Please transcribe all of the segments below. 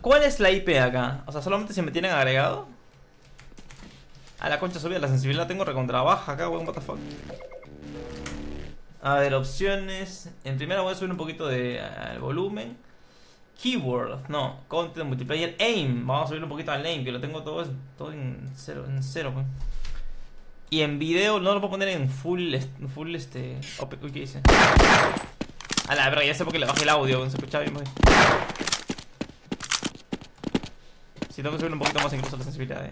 ¿Cuál es la IP acá? O sea, solamente si me tienen agregado. A la concha subida, la sensibilidad tengo recontra baja acá, weón, what the fuck. A ver, opciones. En primera voy a subir un poquito de volumen. Keywords, no, content, multiplayer, aim. Vamos a subir un poquito al aim, que lo tengo todo en cero, weón. Y en video, no lo puedo poner en full ¿qué dice? A la verga, ya sé por qué le bajé el audio, weón, se escuchaba bien, weón. Si tengo que subir un poquito más incluso la sensibilidad,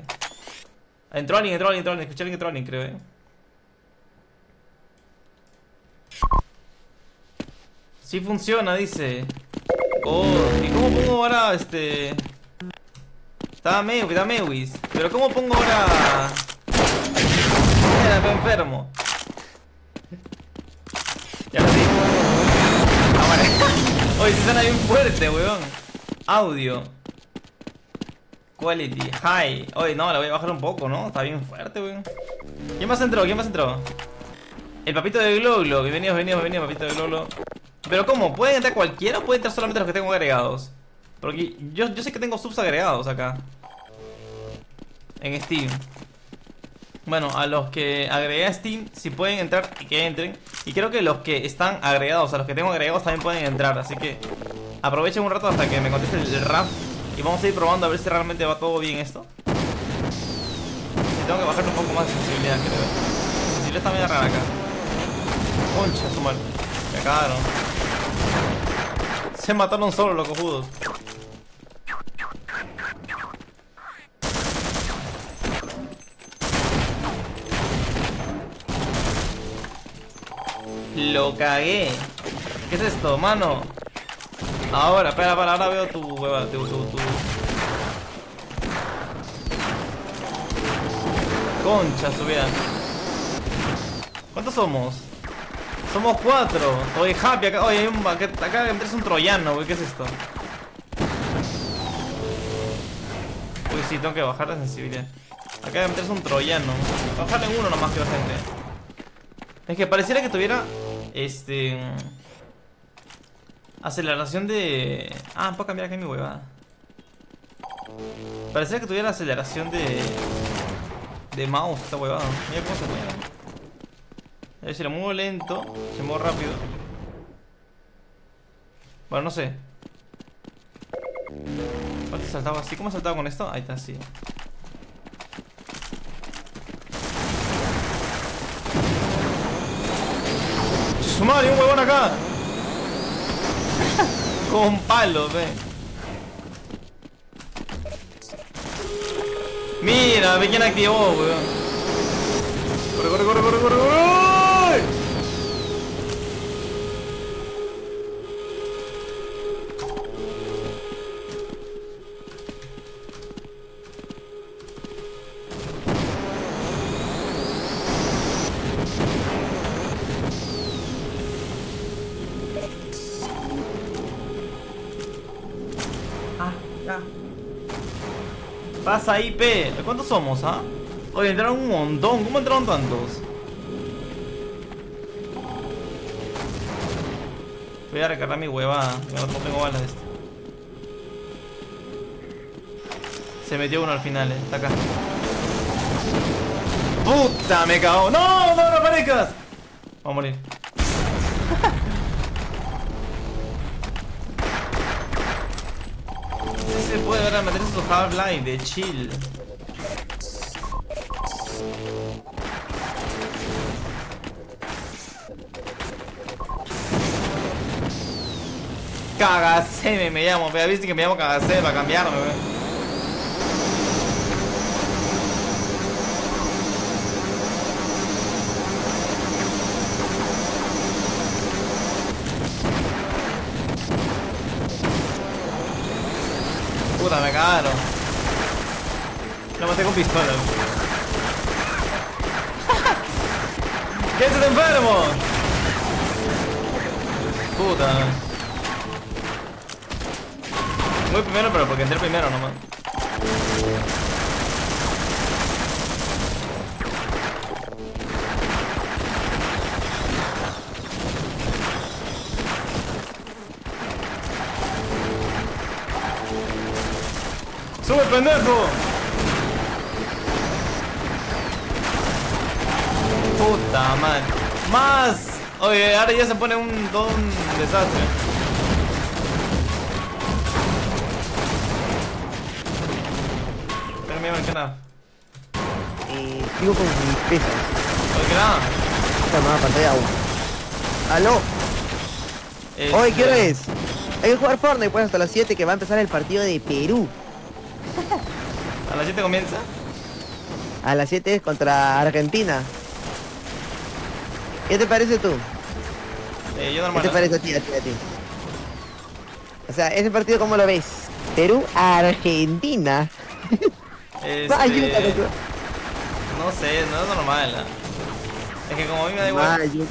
Entró alguien, escuché alguien, creo, Sí funciona, dice. Oh, ¿y cómo pongo ahora este? Está Mewis. Pero ¿cómo pongo ahora? Mira, me enfermo. Ya lo digo. Ah, vale. Oye, se suena bien fuerte, weón. Audio. Quality, high. Oye, no, la voy a bajar un poco, ¿no? Está bien fuerte, weón. ¿Quién más entró? El papito de Gloglo. Bienvenido, papito de Gloglo. Pero ¿cómo? ¿Pueden entrar cualquiera o pueden entrar solamente los que tengo agregados? Porque yo sé que tengo subs agregados acá en Steam. Bueno, a los que agregué a Steam, si pueden entrar, y que entren. Y creo que los que están agregados, a los que tengo agregados también pueden entrar. Así que aprovechen un rato hasta que me conteste el rap. Y vamos a ir probando a ver si realmente va todo bien esto. Si tengo que bajar un poco más de sensibilidad, creo. La sensibilidad está medio rara acá. Concha, su mal. Me cagaron. Se mataron solo los cojudos. Lo cagué. ¿Qué es esto, mano? Ahora, espera, ahora veo tu hueva, tu. Concha, subida. ¿Cuántos somos? Somos 4. Oye, Happy, acá, oye, hay un baquete. Acá es un troyano, güey, ¿qué es esto? Uy, sí, tengo que bajar la sensibilidad. Acá es un troyano. Bajarle uno nomás, que gente. Es que pareciera que tuviera, aceleración de... Ah, puedo cambiar acá mi huevada. Parecía que tuviera aceleración de mouse esta huevada. Mira cómo se mueve. A ver si lo muevo lento, se mueve rápido. Bueno, no sé. ¿Cuánto saltaba así? ¿Cómo saltaba con esto? Ahí está, así. ¡Su madre, un huevón acá! Con palo, ve. Mira, ve quién activó, weón. Corre. Pasa IP. ¿Cuántos somos, ah? Oye, entraron un montón. ¿Cómo entraron tantos? Voy a recargar mi huevada. No tengo balas de esto. Se metió uno al final, está acá. ¡Puta! Me cago. ¡No aparezcas! Vamos a morir. Se puede ver a meter su Half-Life de chill. Cagaseme me llamo, pero viste que me llamo Cagaseme para cambiarme, wey. Puta, me cagaron. Lo maté con pistola. ¿Qué es este enfermo? Puta. Voy primero, pero porque entré primero nomás. ¡Sube, pendejo! Puta madre. ¡Más! Oye, ahora ya se pone todo un desastre. Espera, mira, ¿qué nada? Sigo con mis pesas. ¿Por qué nada? Esta nueva pantalla agua. ¡Aló! Oye, ¿qué hora es? Hay que jugar Fortnite, pues hasta las 7 que va a empezar el partido de Perú. ¿A las 7 comienza? A las 7 es contra Argentina. ¿Qué te parece tú? Yo normal. ¿Qué te parece a ti? O sea, ese partido, ¿cómo lo ves? Perú-Argentina. Ayúdame tú. No sé, no es normal. Es que como a mí me da igual.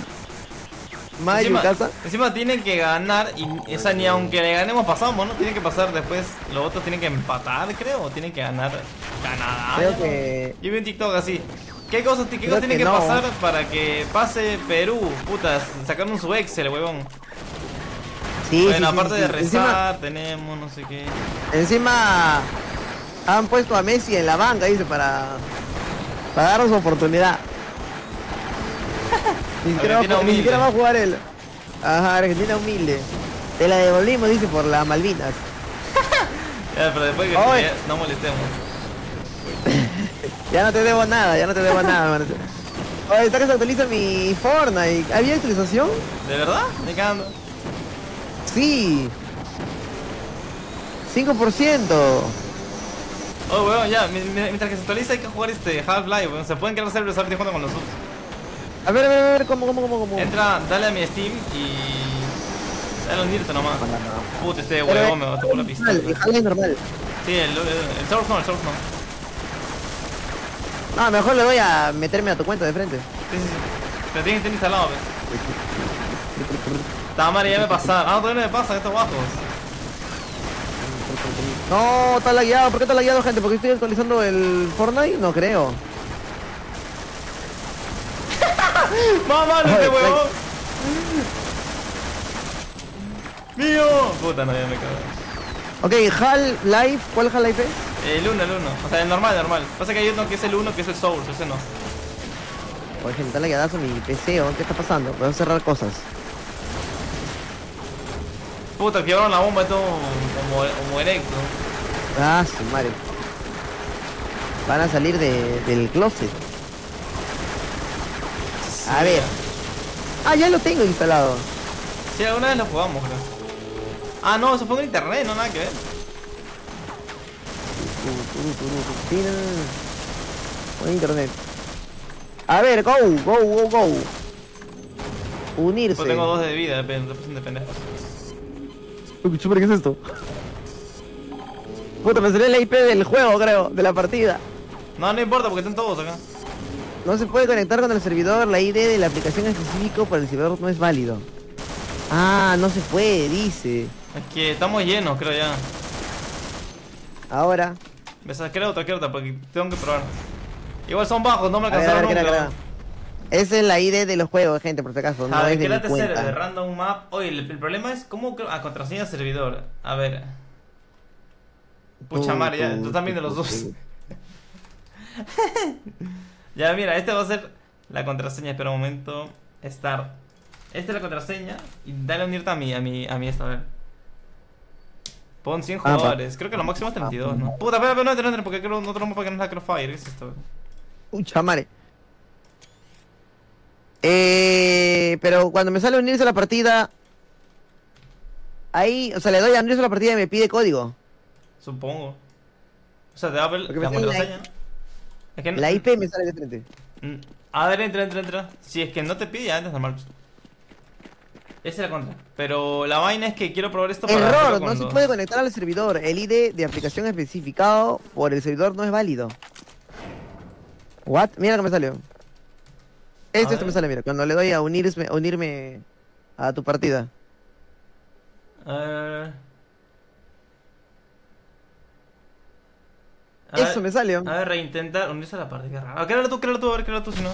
Encima tienen que ganar y esa ni aunque le ganemos pasamos, ¿no? Tienen que pasar después, los otros tienen que empatar, creo, o tienen que ganar Canadá. Creo que... Yo vi un TikTok así. ¿Qué cosas tienen que pasar para que pase Perú? Putas, sacaron su Excel, huevón. Sí, bueno, sí, aparte de rezar, encima... tenemos no sé qué. Encima han puesto a Messi en la banca, dice, para darnos oportunidad. Ni siquiera va a jugar él. Ajá, Argentina humilde. Te la devolvimos, dice, por las Malvinas. Ya, pero después que no molestemos. Ya no te debo nada, hermano. Oye, está que se actualiza mi Fortnite. ¿Había actualización? ¿De verdad? Me cagando. Sí. 5%. Oh, weón, ya. Mientras que se actualiza hay que jugar este Half-Life, weón. Se pueden crear servers ahorita jugando con los subs. A ver, ¿cómo? Entra, dale a mi Steam y... dale a unirte nomás. Puta, este huevón me botó por la pista. El Half-Life es normal. Sí, el source no, No, mejor le voy a meterme a tu cuenta de frente. Sí. Pero tienes que estar instalado, ¿ves? Tamara, ya me pasaron. Ah, todavía no me pasan estos guapos. No, está lagueado. ¿Por qué está lagueado, gente? ¿Porque estoy actualizando el Fortnite? No creo. ¡Mamá, no te huevón! ¡Mío! Puta, no, ya me cago. Ok, Half-Life, ¿cuál Half-Life es? El 1. O sea, el normal. Pasa que hay uno que es el 1, que es el Source, ese no. Oye, gente, dale gadazo a mi PC, ¿qué está pasando? Voy a cerrar cosas. Puta, quebraron la bomba todo como erecto. Ah, su madre. Van a salir del closet. A ver. Ah, ya lo tengo instalado. Sí, alguna vez lo jugamos, creo. Ah, no, eso fue en internet, no nada que ver. Por internet. A ver, go. Unirse. Yo tengo 2 de vida, de pendejos. Uy, chupa, ¿qué es esto? Puta, me salió la IP del juego, creo, de la partida. No importa, porque están todos acá. No se puede conectar con el servidor, la ID de la aplicación específico para el servidor no es válido. Ah, no se puede, dice. Es que estamos llenos, creo ya. Ahora. Me saqué otra, porque tengo que probar. Igual son bajos, no me alcanzaron nunca. Esa es la ID de los juegos, gente, por si acaso. A ver, ¿qué la tercera? De random map. Oye, el problema es cómo... Ah, contraseña servidor. A ver. Pucha madre, ya, tú también de los dos. Ya, mira, este va a ser la contraseña. Espera un momento. Start. Esta es la contraseña. Y dale a unirte a mí esta, a ver. Pon 100 jugadores. Creo que lo máximo es 32, ¿no? Puta, pero no entren, porque creo no tenemos para que no es la Crossfire. ¿Qué es esto? Uy, chamare. Pero cuando me sale unirse a la partida. Ahí, o sea, le doy a unirse a la partida y me pide código. Supongo. O sea, te va a ver la contraseña. Es que no... La IP me sale de frente. A ver, entra. Si es que no te pide, antes normal. Esa es la contra. Pero la vaina es que quiero probar esto para... Error, no se puede conectar al servidor. El ID de aplicación especificado por el servidor no es válido. What? Mira lo que me salió. Esto me sale, mira. Cuando le doy a unirme a tu partida. Eso me salió. A ver, reintentar unirse a la parte, que raro. Créalo tú, a ver, créalo tú, si no.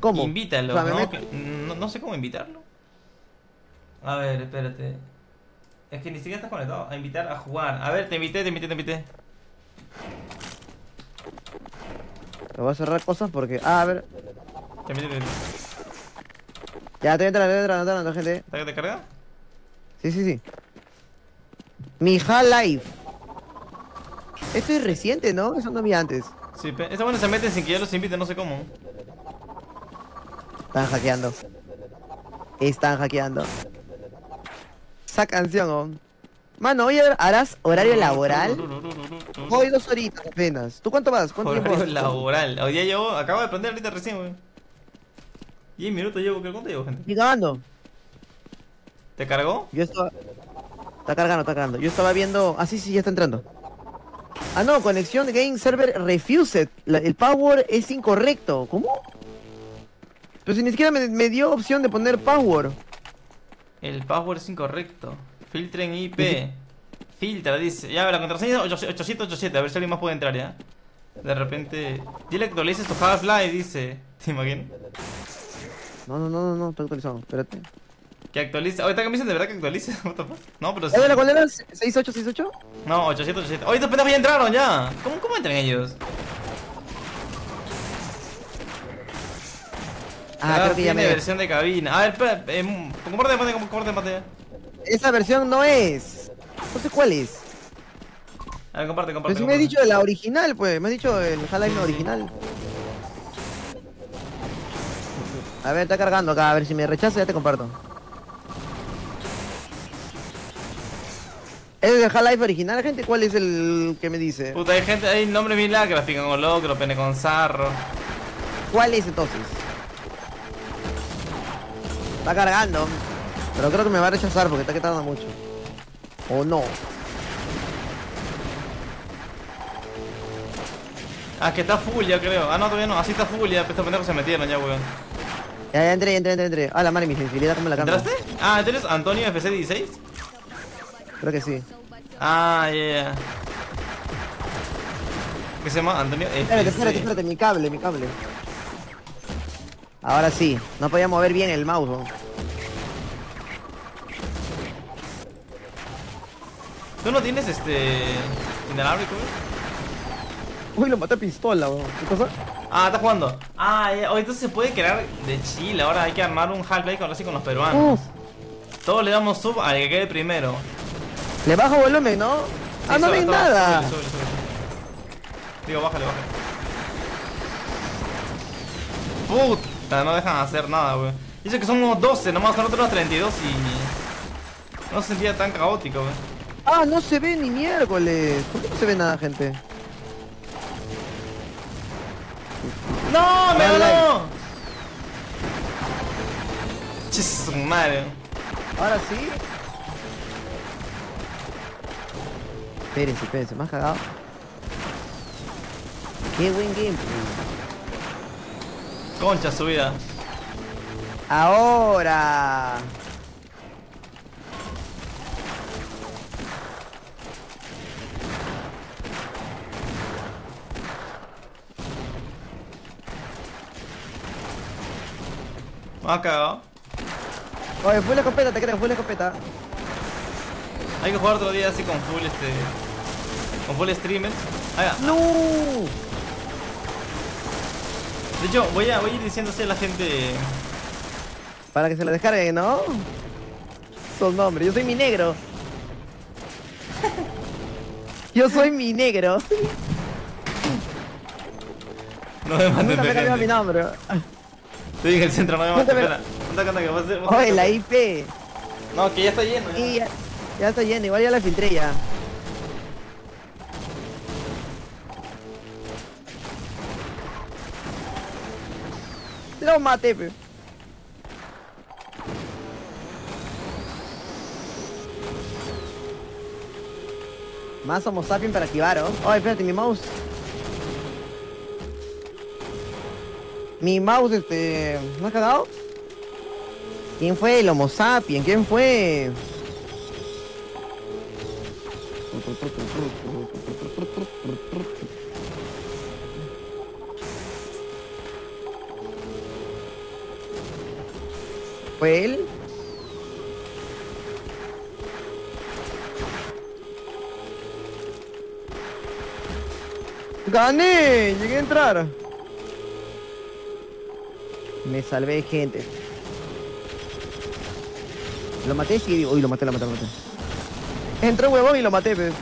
¿Cómo? Invítalo, o sea, no sé cómo invitarlo. A ver, espérate. Es que ni siquiera estás conectado. A invitar a jugar. A ver, te invité. Voy a cerrar cosas porque... Ah, a ver. Ya, métete. Ya, te voy a entrar, gente. ¿Te carga? Sí, sí, sí. Mi Half-Life. Esto es reciente, ¿no? Eso no vi antes. Sí, estos buenos se meten sin que yo los invite, no sé cómo. Están hackeando. Están hackeando. Esa canción, Mano, hoy harás horario laboral. Hoy 2 horitas apenas. ¿Tú cuánto vas? ¿Cuánto tiempo? Horario laboral. Hoy día llevo, acabo de aprender ahorita recién, güey. 10 minutos llevo, ¿cuánto llevo, gente? Estoy cagando. ¿Te cargó? Yo estaba... Está cargando. Yo estaba viendo... Ah, sí, ya está entrando. Ah, no, conexión game server refused. El password es incorrecto. ¿Cómo? Pero si ni siquiera me dio opción de poner password. El password es incorrecto. Filtren IP. Filtra, dice. Ya, la contraseña es 887. A ver si alguien más puede entrar, ya. De repente. Dile que actualices tu Half-Life, dice. ¿Te imaginas? No, está actualizado. Espérate. Que actualice. Oye, esta camisa de verdad que actualice. What the fuck? No, pero sí. ¿Cuál era? ¿6868? No, 887. Oye, estos pendejos ya entraron, ya. ¿Cómo entran ellos? Ah, creo que ya me... versión de cabina. A ver, espera. Comparte, esa versión no es. No sé cuál es. A ver, comparte. Pero si me has dicho la original, pues. Me has dicho el Half-Life original. A ver, está cargando acá. A ver, si me rechaza ya te comparto. ¿Es el Half-Life original, gente? ¿Cuál es el que me dice? Puta, hay gente... Hay nombres bien lacras. Pican con locro, pene con zarro. ¿Cuál es entonces? Está cargando. Pero creo que me va a rechazar porque está que tarda mucho. ¿O no? Ah, que está full ya, creo. Ah, no, todavía no. Así está full ya. Estos pendejos se metieron ya, weón. Ya, entré. Ah, la madre, mi sensibilidad, ¿cómo la cambio? ¿Entraste? Ah, ¿entonces Antonio FC16? Creo que sí. Ah, yeah. ¿Qué se llama? Antonio FC16. Espérate, mi cable. Ahora sí, no podía mover bien el mouse, ¿no? ¿Tú no tienes inalámbrico? Uy, lo maté a pistola, bro. ¿Qué cosa? Ah, está jugando. Ah, ya. Entonces se puede crear de Chile. Ahora hay que armar un Half-Life con los peruanos. Todos le damos sub al que quede primero. Le bajo volumen, ¿no? Sí, ah, no ves nada. Súbele. Digo, bájale. Puta. No dejan hacer nada, wey. Dice que somos 12, nomás nosotros 32 y... No se sentía tan caótico, wey. Ah, no se ve ni miércoles. ¿Por qué no se ve nada, gente? ¡No! ¡Me ganó! ¡Chis, madre! ¿Ahora sí? Espérense, me has cagado. ¡Qué buen game! Concha subida. Ahora. Me ha cagado. Oye, full escopeta, te creo, full escopeta. Hay que jugar otro día así con full con full streamers. Ah, no. De hecho, voy a ir diciéndose a la gente... Para que se la descarguen, ¿no? Son nombres, yo soy mi negro. Yo soy mi negro. No me maten, nunca me cambió mi nombre. Estoy en el centro, no me maten. Espera, que va a ser... Oye, la IP. No, que ya está lleno. Ya está lleno, igual ya la filtré ya. Lo maté, pe. Más homo sapiens para activar, ¿oh? Ay, espérate, mi mouse. Mi mouse, ¿me has cagado? ¿Quién fue el homo sapiens? ¿Quién fue? ¿Fue él? ¡Gané! Llegué a entrar. Me salvé, gente. Lo maté, sí, digo, uy, lo maté. Entró un huevón y lo maté, pe.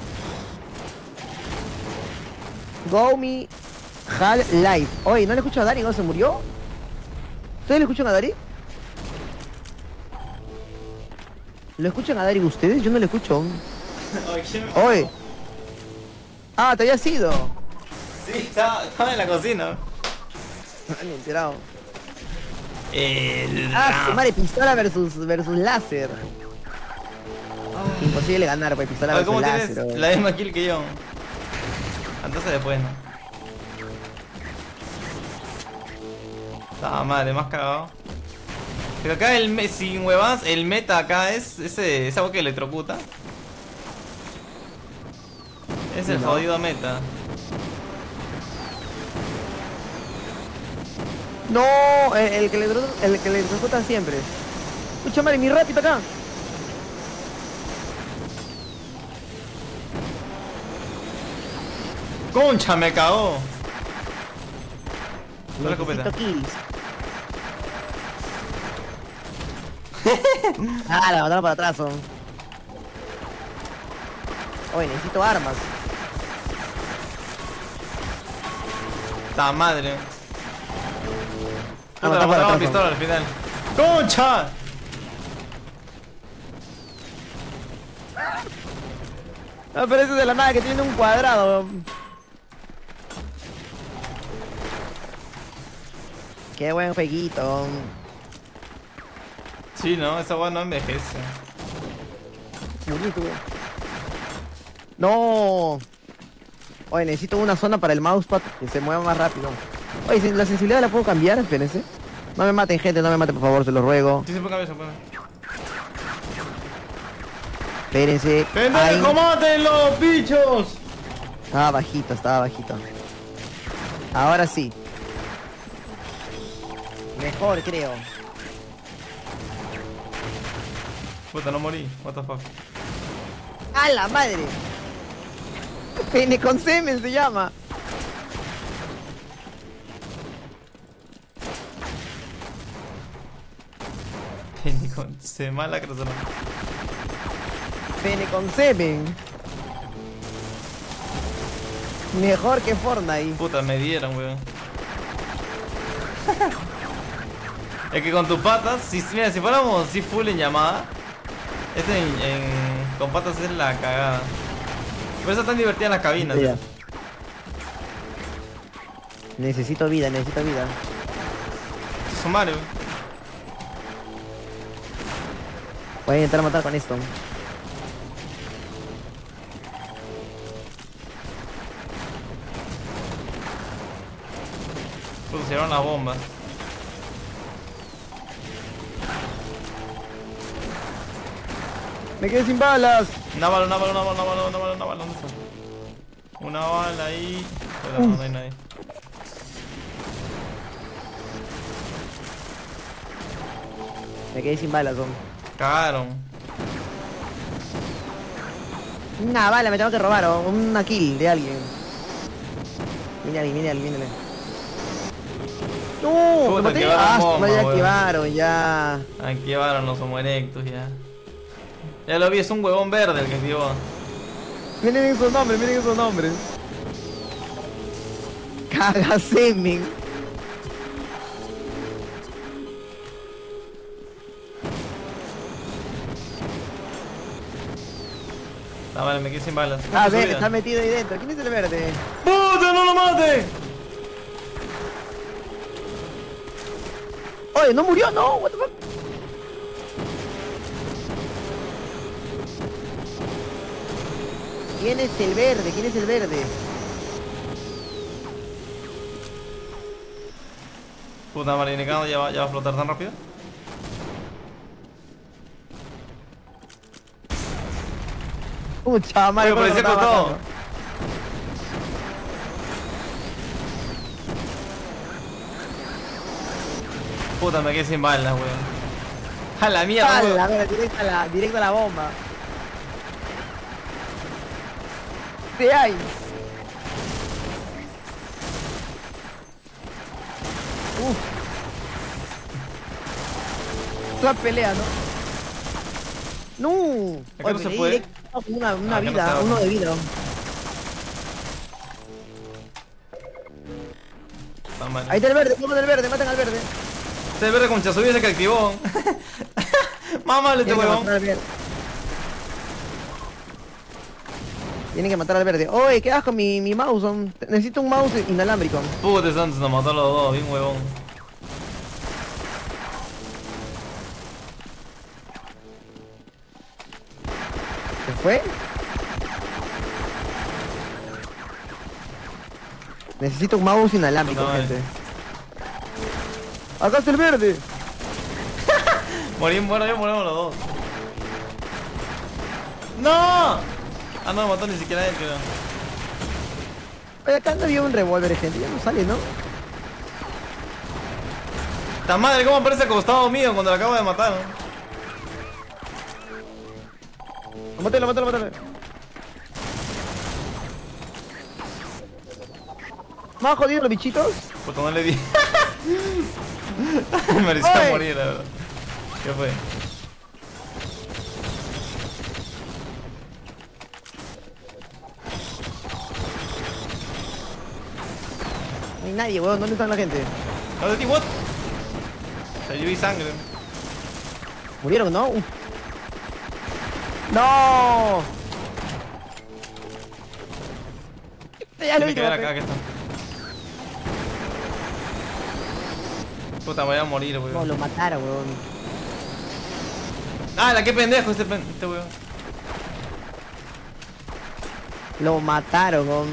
Go me Half-Life. Oye, ¿no le escucho a Dari? ¿No se murió? ¿Ustedes le escuchan a Dari? ¿Lo escuchan a Dari ustedes? Yo no le escucho. Oye. Ah, ¿te habías ido? Sí, estaba en la cocina. No me he enterado. Ah, su madre, pistola versus láser. Oh. Imposible ganar, pues, pistola versus láser. ¿Cómo tienes la misma kill que yo? Entonces después, ¿no? Ah, madre, más cagado. Pero acá el sin huevas, el meta acá es esa boca que electrocuta. Es el jodido meta. No, el que le electrocuta siempre. Escucha, madre, mi ratito acá. Concha, me cagó. No la escopeta. Ah, la mataron para atrás. Oye, necesito armas. Ta madre. No, la mataron pistola al final. ¡Concha! No, pero eso es de la nada que tiene un cuadrado. Qué buen jueguito. Sí, no, esa weá no envejece. No. Oye, necesito una zona para el mousepad que se mueva más rápido. Oye, la sensibilidad la puedo cambiar, espérense. No me maten, gente, no me maten, por favor, se los ruego. Sí, se puede cambiar, se puede. Espérense. ¡Pendejo, mátenlo, bichos! Estaba bajito, Ahora sí. Mejor, creo. Puta, no morí, what the fuck. ¡A la madre! Pene con semen se llama. Pene con semen, la cruzona. Pene con semen. Mejor que Fortnite. Puta, me dieron, weón. Es que con tus patas, mira, si fuéramos así full en llamada, este con patas es la cagada. Por eso están divertidas las cabinas. Mira. Necesito vida, Su madre. Voy a intentar matar con esto. Pusieron las bombas. Me quedé sin balas. Una bala, ¿dónde está? Una bala ahí. Pero no hay nadie. Me quedé sin balas, hombre. Cagaron. Una bala me tengo que robar, o una kill de alguien. Mírale. No, me maté. Ah, ya activaron, ya. Activaron, no somos erectos ya. Ya lo vi, es un huevón verde el que dio. Miren esos nombres, Cagasemen. Ah, vale, me quedé sin balas. Ah, ve, está metido ahí dentro. ¿Quién es el verde? ¡Puta, no lo mate! Oye, no murió, no, what the fuck. ¿Quién es el verde? Puta madre, ¿no? ¿Ya va a flotar tan rápido? Pucha madre, pero se cortó. Puta, me quedé sin balas, weón. A la mierda, weón. Directo a la bomba. Hay actual pelea, ¿no? No. Acá no se puede. Una vida, uno de vida. Ahí está el verde, uno del verde, matan al verde. Este verde con Chazubia es el que activó. Mámale este huevón. Tienen que matar al verde. Oye, qué asco mi mouse. Necesito un mouse inalámbrico. Puta santos, nos mató a los dos, bien huevón. ¿Se fue? Necesito un mouse inalámbrico, gente. Acá está el verde. Morimos los dos. ¡No! Ah, no me mató ni siquiera él, creo. Oye, acá no había un revólver, gente. Ya no sale, ¿no? ¡Ta madre! ¿Cómo aparece acostado mío cuando lo acabo de matar? ¡Mátelo! ¿Más jodido los bichitos? Puta, no le di. Me merecía morir, la verdad. ¿Qué fue? No hay nadie, weón, ¿dónde están la gente? ¿Dónde ti, what? O sea, yo vi sangre. Murieron, ¿no? ¡No! Ya lo vi, acá, que está. Puta, me voy a morir, weón. No, lo mataron, weón. ¡Ah, la que pendejo este weón! Lo mataron, weón.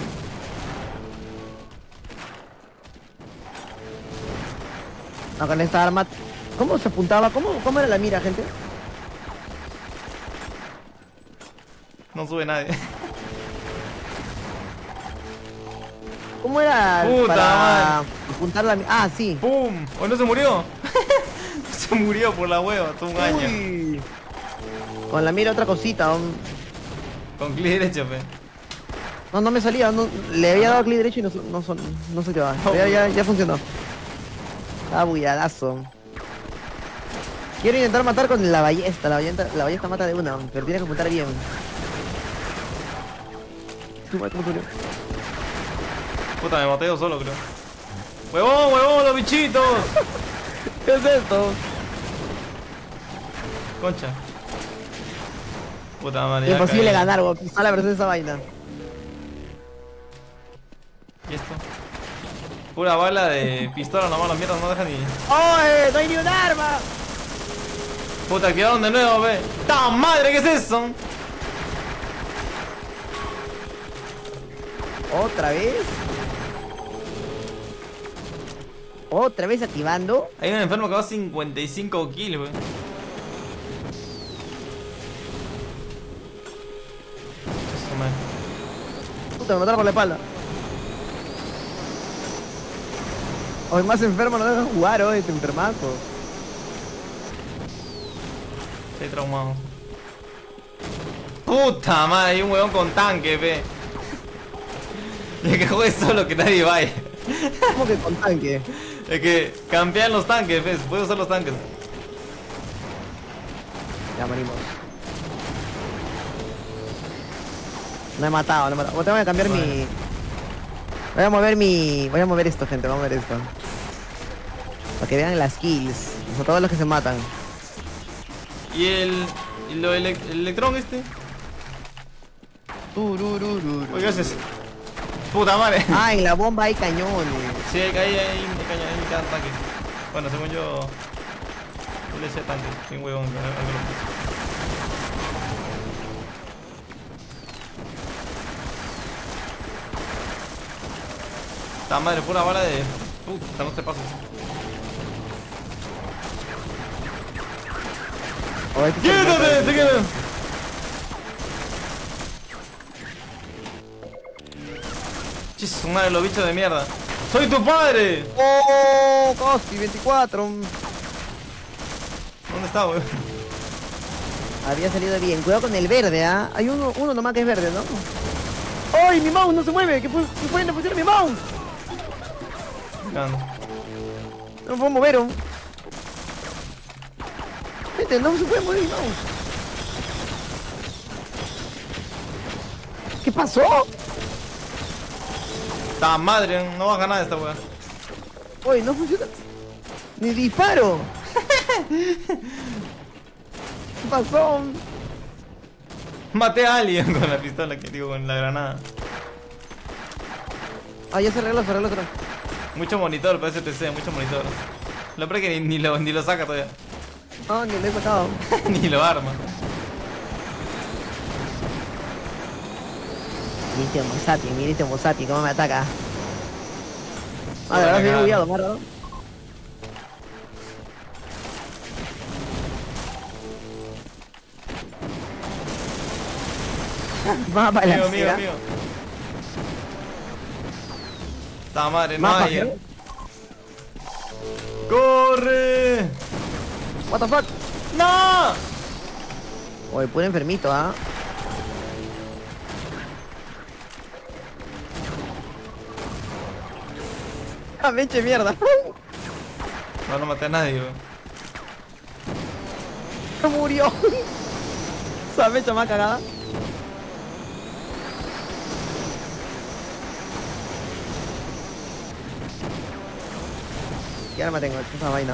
Acá en esta arma... ¿Cómo se apuntaba? ¿Cómo era la mira, gente? No sube nadie. ¿Cómo era para apuntar la mira? Ah, sí. ¡Pum! ¿O no se murió? Se murió por la hueva, todo un año. Con la mira otra cosita. Con clic derecho, fe. No, no me salía. No, le había dado clic derecho y no se quedaba. Ya funcionó. Ah, bulladazo. Quiero intentar matar con la ballesta. La ballesta mata de una, pero tienes que apuntar bien. Puta, me maté yo solo, creo. ¡Huevón, los bichitos! ¿Qué es esto? Concha. Puta madre. Imposible ganar, weón. A la versión de esa vaina. ¿Y esto? Pura bala de pistola nomás, las mierdas no dejan ni... ¡Oye! ¡No hay ni un arma! Puta, activaron de nuevo, ve. ¡Ta madre! ¿Qué es eso? ¿Otra vez? ¿Otra vez activando? Hay un enfermo que va a 55 kills, wey. Eso, man. Puta, me mataron por la espalda. Hoy más enfermo no dejan jugar, hoy, te enfermazo. Estoy traumado. Puta madre, hay un huevón con tanque, pe. Es que juegue solo que nadie vaya. ¿Cómo que con tanque? Es que campean los tanques, pe, puedo usar los tanques. Ya morimos. No he matado. Voy a cambiar mi... Voy a mover esto, gente, voy a mover esto. Para que vean las kills. O sea, todos los que se matan. ¿Y el electrón este? Oye, ¿qué haces? Puta madre. Ah, en la bomba hay cañones. Sí, hay cañones en cada tanque. Bueno, según yo... Yo le hice tanque, sin huevón. Esta madre, pura bala de... Puta, no te pases. ¡Quédate! ¡Te quedas! Chis, madre, los bichos de mierda. ¡Soy tu padre! ¡Oh! Casi 24. ¿Dónde está, weón? Había salido bien. Cuidado con el verde, ¿ah? ¿Eh? Hay uno nomás que es verde, ¿no? ¡Ay, mi mouse no se mueve! ¡Que pueden funcionar mi mouse! No puedo mover. muerte, no se puede morir, no. ¿Qué pasó? ¡Ta madre! No va a ganar esta weá. Oye, no funciona. ¡Ni disparo! ¿Qué pasó? Maté a alguien con la pistola, que digo, con la granada. Ah, ya se arregla otra. Mucho monitor para ese PC, mucho monitor. Lo peor que ni lo saca todavía. No, ni lo he sacado. Ni lo arma. Mira este Mosati, cómo me ataca. Madre, ahora me he bugueado, marro. Mapa la ciudad. Ta madre, no hay, ¿eh? ¡Corre! What the fuck? ¡No! Oye, puro enfermito, ¿ah? ¿Eh? ¡Ah, me eche mierda! No, no maté a nadie, weón. ¡No murió! ¡Esa mecha más cagada! ¿Qué arma tengo? ¿Qué esa vaina?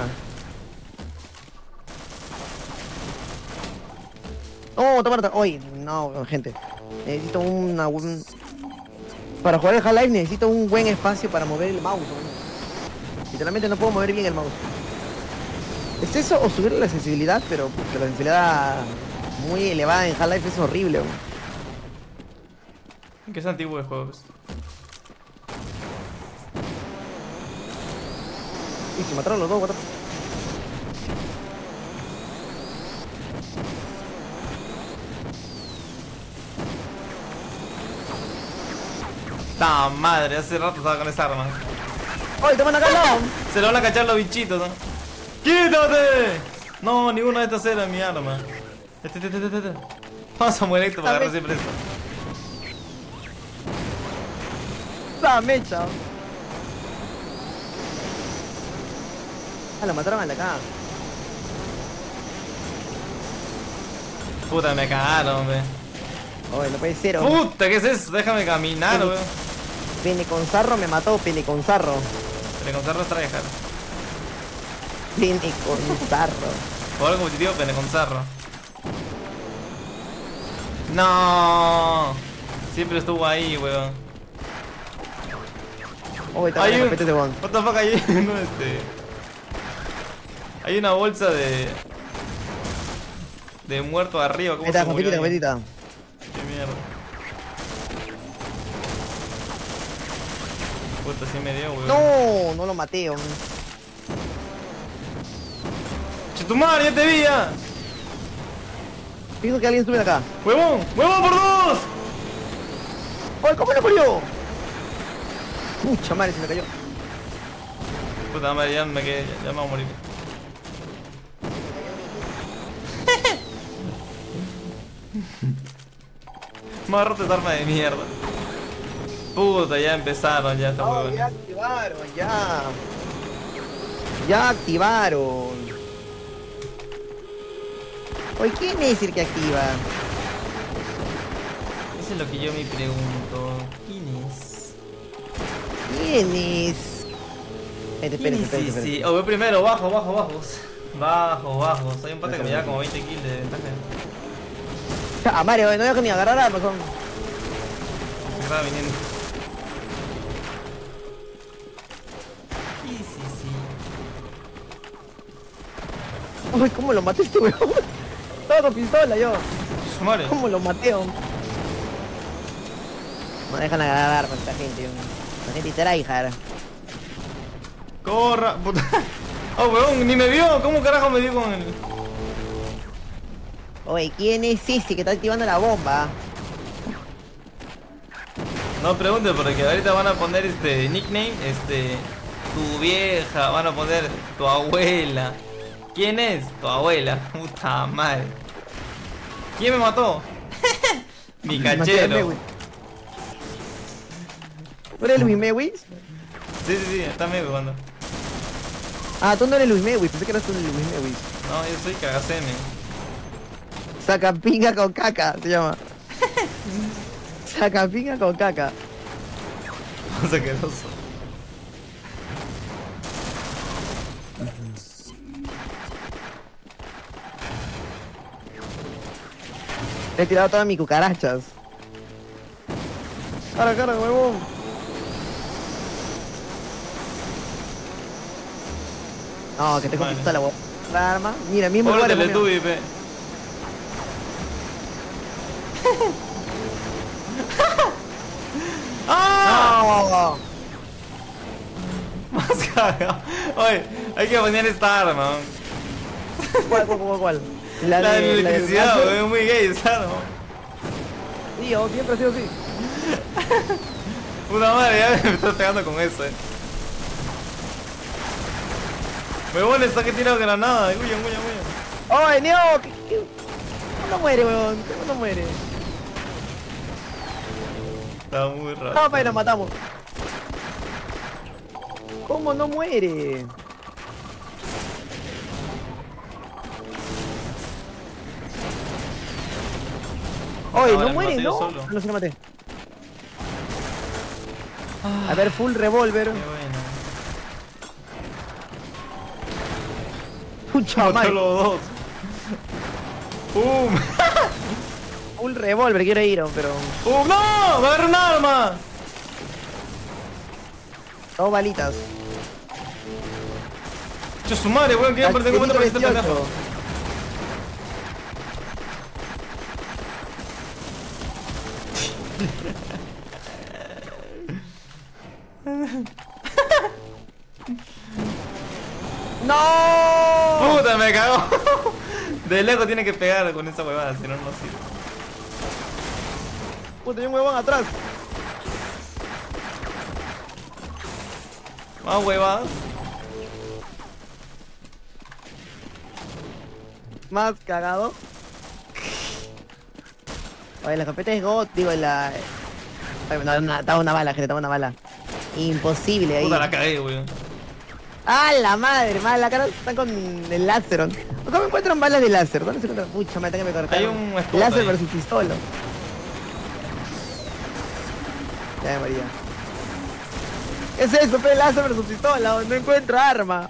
¡Oh, toma! ¡Oye! No, gente. Necesito una... Para jugar el Half-Life necesito un buen espacio para mover el mouse, ¿no? Literalmente no puedo mover bien el mouse. Es eso o subir la sensibilidad, pero porque la sensibilidad muy elevada en Half-Life es horrible, ¿no? Que es antiguo de juegos. Y se mataron los dos, guarda. ¡Ta madre! Hace rato estaba con esa arma. ¡Ay, te van a cachar! Se lo van a cachar los bichitos, ¿no? ¡Quítate! No, ninguna de estas era mi arma. Vamos a morir esto para agarrar siempre esto. ¡La mecha! Ah, lo mataron a la cara. Puta, me cagaron, hombre. Oye, no puede ser, hombre. Puta, ¿qué es eso? Déjame caminar, weón. Peleconzarro me mató, Peleconzarro. Peleconzarro es trabajar. Peleconzarro. Por algo competitivo, Peleconzarro. No. Siempre estuvo ahí, weón. Oye, te voy a repetirte, weón. What the fuck, ahí no Hay una bolsa de... de muerto arriba, ¿cómo se murió? Competita. Puta, sí me dio, weón. No, no lo maté, hombre. Chetumar, ya te vi ya. Pienso que alguien sube acá. ¡Huevón! ¡Huevón por dos! ¡Ay, cómo lo murió! Pucha madre, se me cayó. Puta madre, ya me quedé, ya me voy a morir. Me agarró esta arma de mierda. Puta, ya empezaron, ya está huevón. Ya activaron, ya. Ya activaron. Oye, ¿quién es el que activa? Eso es lo que yo me pregunto. ¿Quién es? ¿Quién es? Espera. Sí. Oh, voy primero, bajo. Hay un pata que me lleva como 20 kills de ventaja. Ah, Mario, no veo que ni agarrar a razón. Se estaba viniendo. Sí. Uy, ¿cómo lo maté este weón? Todo pistola yo. Mario. ¿Cómo lo mateo? No dejan agarrar con esta gente. La gente tryhard. Corra, puta. Oh, weón, ni me vio. ¿Cómo carajo me dio con él? Oye, ¿quién es ese que está activando la bomba? No preguntes porque ahorita van a poner este nickname, tu vieja, van a poner tu abuela. ¿Quién es? Tu abuela. Puta madre. ¿Quién me mató? Mi cachero. ¿Tú eres Luis Mewis? Sí, está Mewis cuando. Ah, tú no eres Luis Mewis, pensé que eras tú Luis Mewis. No, yo soy cagaseme. Sacapinga con caca, se llama. Sacapinga con caca. Más asqueroso. He tirado todas mis cucarachas. Cara, huevón. No, que te conquistó la huevón. La arma. Mira, mismo lugar. Órale, tú, vive. ¡Ah! Más cagado. Oye, hay que poner esta arma. ¿Cuál? La de electricidad, es muy gay esa arma. Sí, yo siempre ha sido así. Puta madre, ya me estás pegando con eso, Huevón, está que tirado granada. Huyan. ¡Oye, Neo! ¿Cómo no muere, huevón? ¿Cómo no muere? Está muy raro. No, pero nos matamos. ¿Cómo no muere? Oye, no muere, ¿no? Solo. No, se lo maté. A ver, full revólver. Pucha, madre. Los dos. ¡Pum! Full revólver, quiero ir, pero... ¡Pum! ¡No! ¡Va a haber un arma! Dos balitas. Yo su madre, weón, que ya perdí cuenta para este pendejo. ¡No! ¡Puta, me cagó! De lejos tiene que pegar con esa huevada, si no, no sirve. ¡Puta, hay un huevón atrás! Más huevadas. Más cagado. Oye, la escopeta es got, digo, la... Ay, no, estaba una bala, gente, estaba una bala. Imposible ahí. Puta, la cagué, weón. ¡Ah, la madre! La cara está con el láser. ¿Cómo encuentran balas de láser? ¿Dónde se encuentran? Pucha, me tengo que cortar. Hay un láser ahí versus pistola. Ya me moría. Es eso, pero láser versus pistola. No encuentro arma.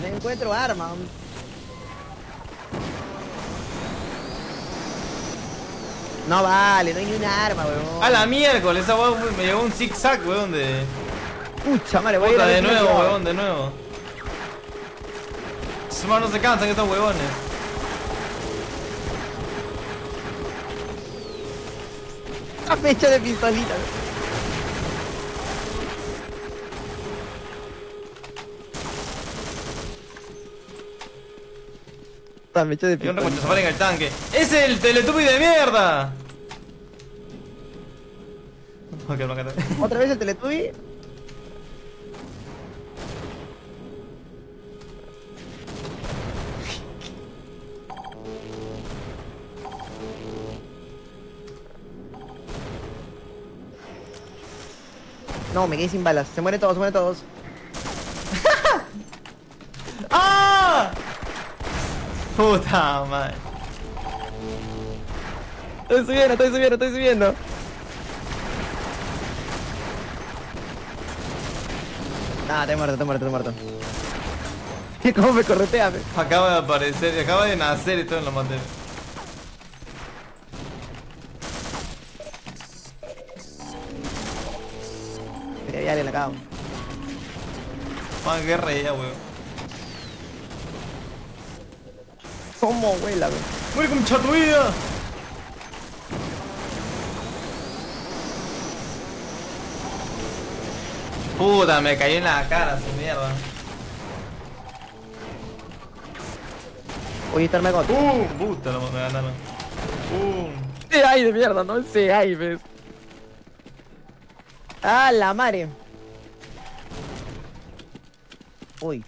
No encuentro arma. No vale, no hay ni una arma, weón. A la miércoles, esa weón me llegó un zigzag, weón, de... Pucha madre, weón. De nuevo, weón, de nuevo. Sus manos no se cansan estos weones. La fecha de pistolita. Me eché de pistola. Yo en el tanque. ¡Es el Teletupi de mierda! Okay, ¿otra vez el Teletupi? No, me quedé sin balas. Se mueren todos, se mueren todos. ¡Ah! Puta madre. Estoy subiendo. Ah, te he muerto. ¿Cómo me corretea? Acaba de aparecer, acaba de nacer y todo en la materia. Ya le acabo. Más guerra ya, weón. ¿Cómo huela, güey? ¡Muere con chatuida! Puta, me cayó en la cara su mierda. Oye, está el mega. Puta, lo me ganaron. ¡Ese ay de mierda, no! ¡Ese ay, ves! ¡Ah, la madre! Uy.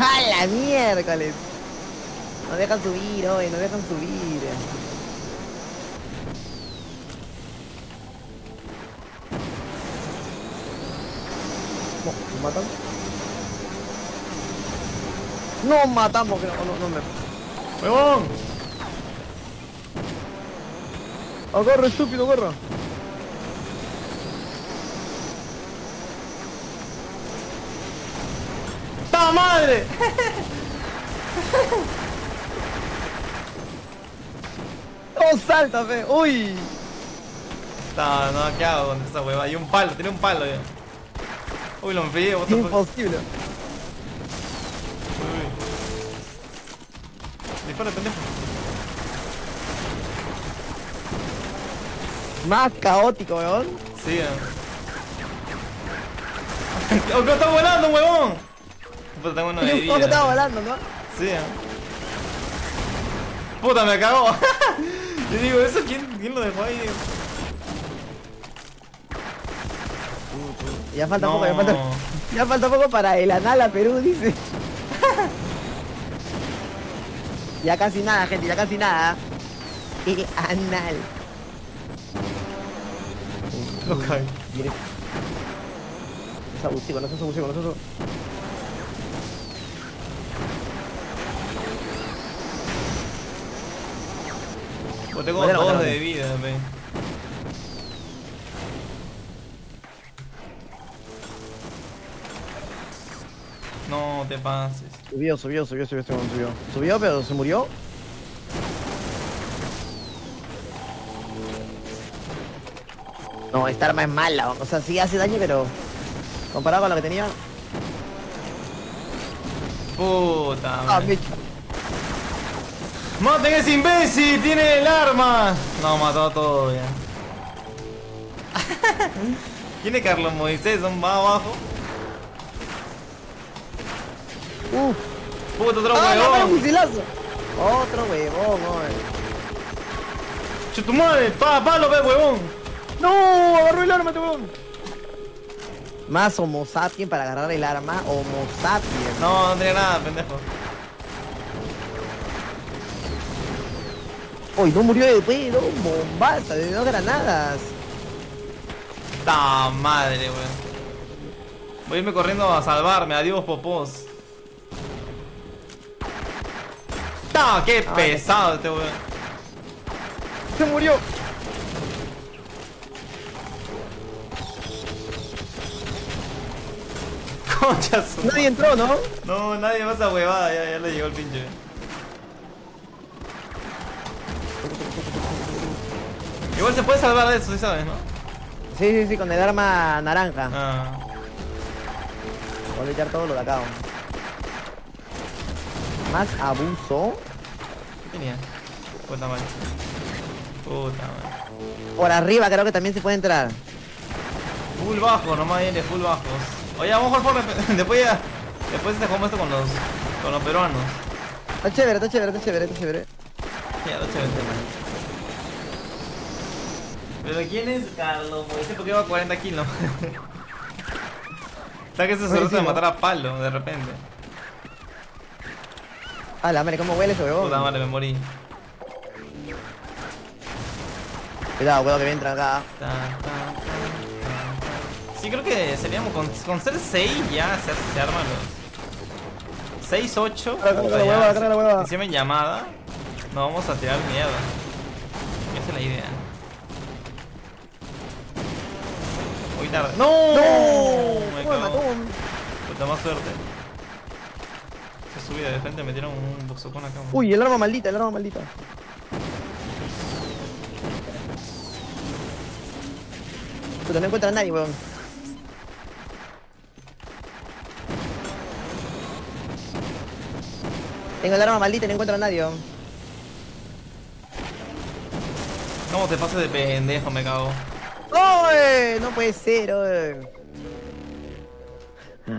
¡A la miércoles! Nos dejan subir, hoy, nos dejan subir. ¿Nos matan? ¡No matamos! No. ¡Huevón! ¡Oh, corre, estúpido, corra! ¡Ta madre! ¡Oh, salta, fe! ¡Uy! No, ¿qué hago con esa hueva? Hay un palo, tiene un palo ya. Uy, lo enfrié, vos. Imposible. Uy. Dispara, pendejo. Más caótico, weón. Sí, ¡Oh, que está volando, huevón! Puta, tengo una bebida. ¡Oh, que estaba volando, no! Sí, Puta, me cagó. Yo digo, ¿eso quién lo dejó ahí? Ya falta poco, ya falta poco para el anal a Perú, dice. Ya casi nada, gente, ya casi nada. El anal. Okay. Es abusivo, no es abusivo. Pues tengo dos de vida, pe. No te pases. Subió. Subió, pero se murió. No, esta arma es mala. O sea, sí hace daño, pero comparado con la que tenía. Puta. Ah, bicho. ¡Maten ese imbécil! ¡Tiene el arma! No, mató a todo ya. ¿Quién es Carlos Moisés? ¿Son más abajo? Uff, puto, otro huevón. Otro huevón, che tu madre, palo, ve huevón. No, agarró el arma, te huevón. Más homo sapien para agarrar el arma, homo sapien. No, no tenía nada, pendejo. Uy, no murió después de dos bombazas, de dos granadas. Ta madre, weón. Voy a irme corriendo a salvarme, adiós popós. No, qué pesado este weón. Se murió. Concha su. Nadie entró, ¿no? No, nadie más a huevada, ya le llegó el pinche. Igual se puede salvar de eso, si sabes, ¿no? Sí, con el arma naranja. Voy a echar todo lo de acá. Más abuso. ¿Qué tenía? Puta madre. Por arriba creo que también se puede entrar. Full bajo, nomás viene full bajos. Oye, vamos a jugar por... Después te jugamos esto con los peruanos. Está chévere. Ya, está chévere, man. Pero ¿quién es Carlos? ¿Por qué va a 40 kilos? Está que se suelta de matar a palo de repente. A la madre, ¿cómo huele ese huevón? Puta madre, me morí. Cuidado que me entra acá. Sí, creo que seríamos con ser 6 ya se arman los 6, 8. Acá la hueva. Encima en llamada. Nos vamos a tirar mierda. Esa es la idea. Muy tarde. ¡No! Me cago. Puta, más suerte. Subida de frente, me tiraron un boxocón acá. Uy, el arma maldita. Puta, no encuentras a nadie, weón. Tengo el arma maldita y no encuentro a nadie, weón. ¿Cómo te pasas de pendejo, me cago? ¡Oye! No puede ser, oye.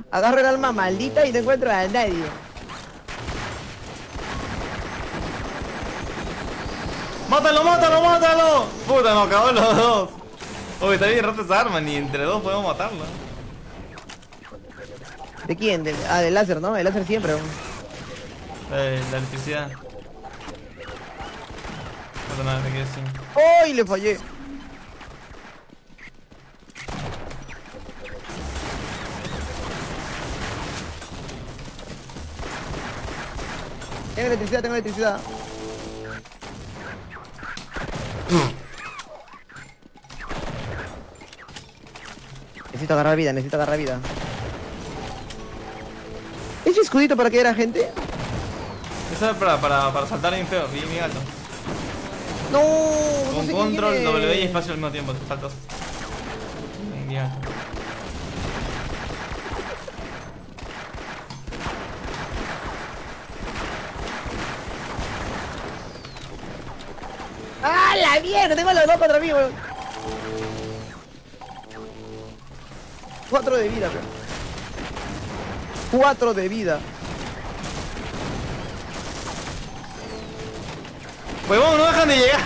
Agarro el arma maldita y no encuentro a nadie. ¡Mátalo! Puta, nos acabó los dos. Uy, está bien rota esa arma, ni entre dos podemos matarla. ¿De quién? Del láser, ¿no? El láser siempre. La electricidad. Puta, nada, me quedé sin. ¡Ay, le fallé! Tengo electricidad, tengo electricidad. Necesito agarrar vida, necesito agarrar vida. ¿Ese escudito para qué era, gente? Eso es para saltar en feo, bien alto. No, con no sé control, W y espacio al mismo tiempo, te saltas. Bien. ¡Ah, la mierda! Tengo los dos contra mí, weón. 4 de vida, weón. 4 de vida. Huevón, no dejan de llegar.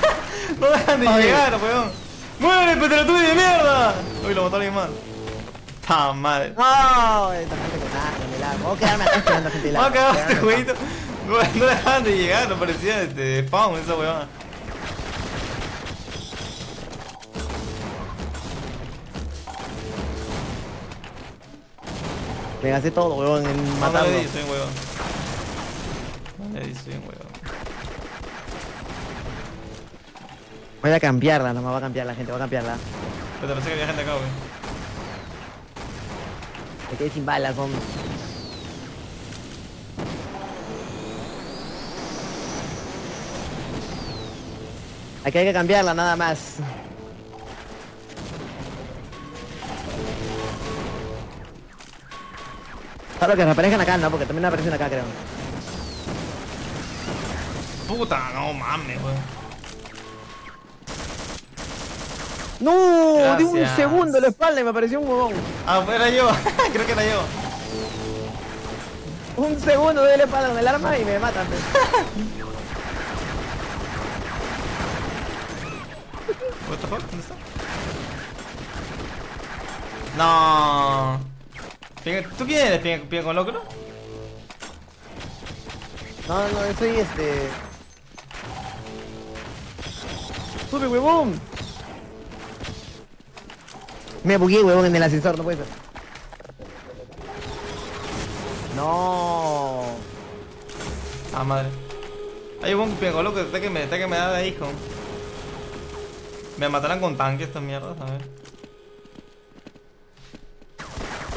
No dejan de llegar, huevón. ¡Muévete, petrotú de mierda! Uy, lo mató alguien más. ¡Ta madre! ¡No! Esta gente con asco, me largo. Vamos a quedarme acá esperando gente larga. Vamos a cagar este jueguito. No dejaban de llegar, no parecía este spawn esa huevona. Me gasté todo, huevón, en matarlo. No le di, soy un huevón. No le di, soy un huevón. Voy a cambiarla, nomás va a cambiar la gente, va a cambiarla. Pero te pensé que había gente acá, güey. Me quedé sin balas, hombre. Aquí hay que cambiarla, nada más. Claro que reaparezcan acá, no, porque también aparecen acá, creo. Puta, no mames, güey. No, gracias. De un segundo en la espalda y me apareció un huevón. Ah, pues era yo, creo que era yo. Un segundo de la espalda con el arma y me matan. What the fuck? ¿Dónde está? No. ¿Tú quién eres? ¿Piega con locro? No, no, yo soy este... ¡Sube, huevón! Me bugué, huevón, en el ascensor, no puede ser. No. Ah, madre. Hay un piega con locro, está que me da de hijo. Me matarán con tanque estas mierdas, a ver.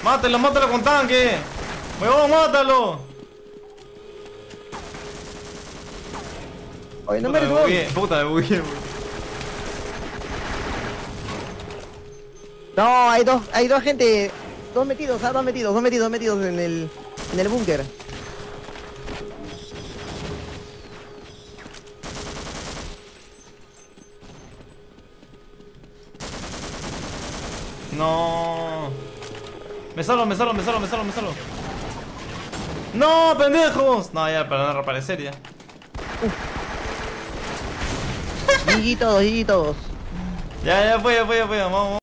¡Mátalo, mátalo con tanque! ¡Huevón, mátalo! Oye, no me bugué, puta, me bugué. No, hay dos gente. Dos metidos, ah, dos metidos en el búnker. No. Me salgo. ¡No, pendejos! No, ya, para no reaparecer ya. Diguitos. Ya, ya fue, vamos.